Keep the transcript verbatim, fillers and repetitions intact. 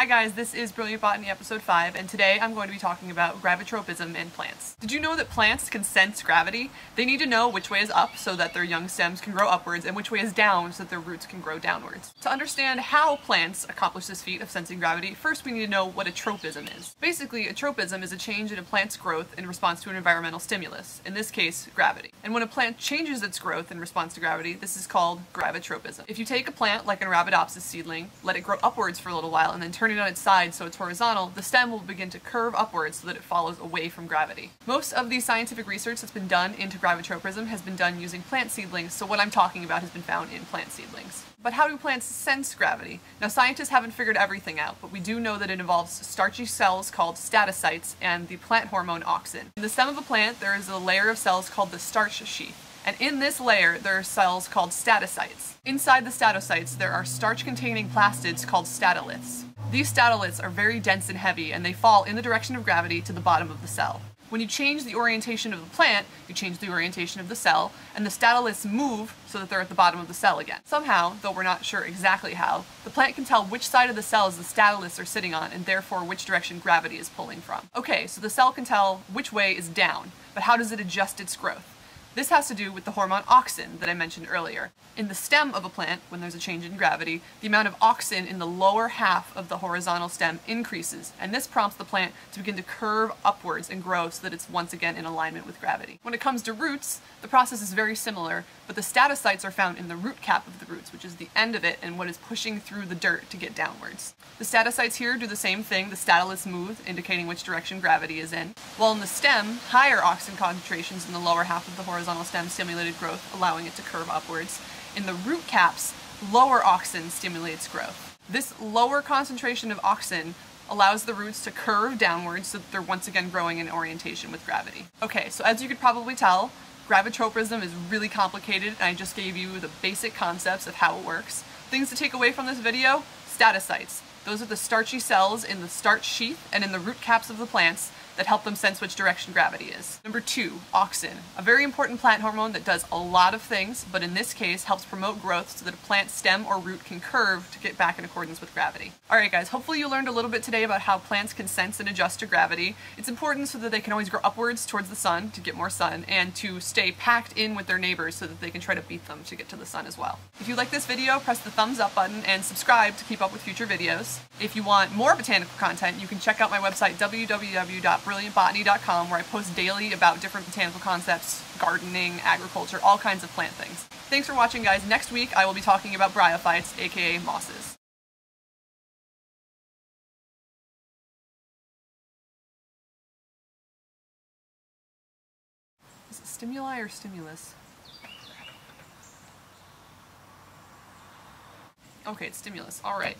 Hi guys, this is Brilliant Botany episode five, and today I'm going to be talking about gravitropism in plants. Did you know that plants can sense gravity? They need to know which way is up so that their young stems can grow upwards, and which way is down so that their roots can grow downwards. To understand how plants accomplish this feat of sensing gravity, first we need to know what a tropism is. Basically, a tropism is a change in a plant's growth in response to an environmental stimulus, in this case, gravity. And when a plant changes its growth in response to gravity, this is called gravitropism. If you take a plant, like an Arabidopsis seedling, let it grow upwards for a little while, and then turn it on its side so it's horizontal, the stem will begin to curve upwards so that it follows away from gravity. Most of the scientific research that's been done into gravitropism has been done using plant seedlings, so what I'm talking about has been found in plant seedlings. But how do plants sense gravity? Now, scientists haven't figured everything out, but we do know that it involves starchy cells called statocytes and the plant hormone auxin. In the stem of a plant, there is a layer of cells called the starch sheath. And in this layer, there are cells called statocytes. Inside the statocytes, there are starch-containing plastids called statoliths. These statoliths are very dense and heavy, and they fall in the direction of gravity to the bottom of the cell. When you change the orientation of the plant, you change the orientation of the cell, and the statoliths move so that they're at the bottom of the cell again. Somehow, though we're not sure exactly how, the plant can tell which side of the cells the statoliths are sitting on, and therefore which direction gravity is pulling from. Okay, so the cell can tell which way is down, but how does it adjust its growth? This has to do with the hormone auxin that I mentioned earlier. In the stem of a plant, when there's a change in gravity, the amount of auxin in the lower half of the horizontal stem increases, and this prompts the plant to begin to curve upwards and grow so that it's once again in alignment with gravity. When it comes to roots, the process is very similar, but the statocytes are found in the root cap of the roots, which is the end of it and what is pushing through the dirt to get downwards. The statocytes here do the same thing. The statoliths move, indicating which direction gravity is in, while in the stem, higher auxin concentrations in the lower half of the horizontal horizontal stem stimulated growth, allowing it to curve upwards. In the root caps, lower auxin stimulates growth. This lower concentration of auxin allows the roots to curve downwards so that they're once again growing in orientation with gravity. Okay, so as you could probably tell, gravitropism is really complicated, and I just gave you the basic concepts of how it works. Things to take away from this video: statocytes. Those are the starchy cells in the starch sheath and in the root caps of the plants that help them sense which direction gravity is. Number two, auxin, a very important plant hormone that does a lot of things, but in this case helps promote growth so that a plant's stem or root can curve to get back in accordance with gravity. Alright guys, hopefully you learned a little bit today about how plants can sense and adjust to gravity. It's important so that they can always grow upwards towards the sun to get more sun, and to stay packed in with their neighbors so that they can try to beat them to get to the sun as well. If you like this video, press the thumbs up button and subscribe to keep up with future videos. If you want more botanical content, you can check out my website, w w w dot brilliant botany dot com, where I post daily about different botanical concepts, gardening, agriculture, all kinds of plant things. Thanks for watching, guys. Next week, I will be talking about bryophytes, aka mosses. Is it stimuli or stimulus? Okay, it's stimulus. All right.